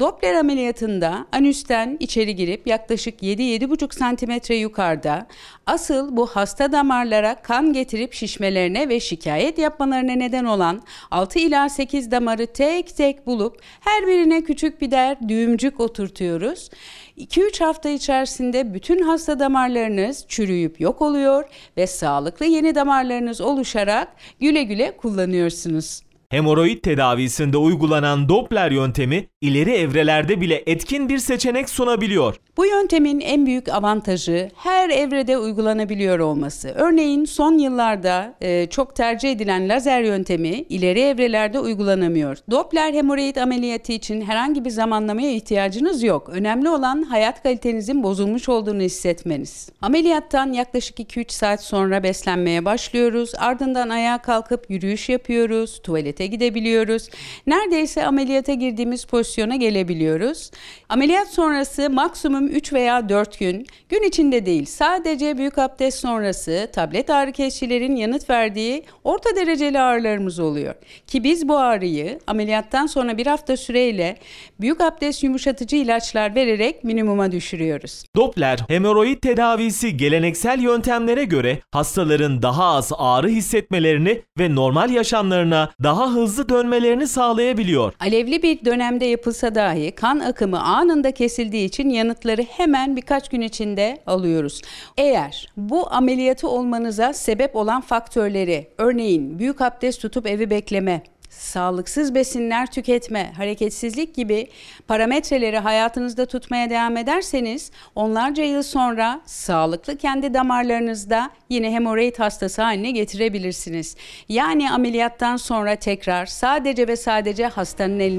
Doppler ameliyatında anüsten içeri girip yaklaşık 7-7,5 cm yukarıda asıl bu hasta damarlara kan getirip şişmelerine ve şikayet yapmalarına neden olan 6 ila 8 damarı tek tek bulup her birine küçük birer düğümcük oturtuyoruz. 2-3 hafta içerisinde bütün hasta damarlarınız çürüyüp yok oluyor ve sağlıklı yeni damarlarınız oluşarak güle güle kullanıyorsunuz. Hemoroid tedavisinde uygulanan Doppler yöntemi ileri evrelerde bile etkin bir seçenek sunabiliyor. Bu yöntemin en büyük avantajı her evrede uygulanabiliyor olması. Örneğin son yıllarda çok tercih edilen lazer yöntemi ileri evrelerde uygulanamıyor. Doppler hemoroid ameliyatı için herhangi bir zamanlamaya ihtiyacınız yok. Önemli olan hayat kalitenizin bozulmuş olduğunu hissetmeniz. Ameliyattan yaklaşık 2-3 saat sonra beslenmeye başlıyoruz. Ardından ayağa kalkıp yürüyüş yapıyoruz, tuvalete gidebiliyoruz. Neredeyse ameliyata girdiğimiz pozisyona gelebiliyoruz. Ameliyat sonrası maksimum 3 veya 4 gün, gün içinde değil sadece büyük abdest sonrası tablet ağrı kesicilerin yanıt verdiği orta dereceli ağrılarımız oluyor. Ki biz bu ağrıyı ameliyattan sonra bir hafta süreyle büyük abdest yumuşatıcı ilaçlar vererek minimuma düşürüyoruz. Doppler hemoroid tedavisi geleneksel yöntemlere göre hastaların daha az ağrı hissetmelerini ve normal yaşamlarına daha hızlı dönmelerini sağlayabiliyor. Alevli bir dönemde yapılsa dahi kan akımı anında kesildiği için yanıtları hemen birkaç gün içinde alıyoruz. Eğer bu ameliyatı olmanıza sebep olan faktörleri, örneğin büyük abdest tutup evi bekleme, sağlıksız besinler tüketme, hareketsizlik gibi parametreleri hayatınızda tutmaya devam ederseniz onlarca yıl sonra sağlıklı kendi damarlarınızda yine hemoroid hastası haline getirebilirsiniz. Yani ameliyattan sonra tekrar sadece ve sadece hastanın elinde.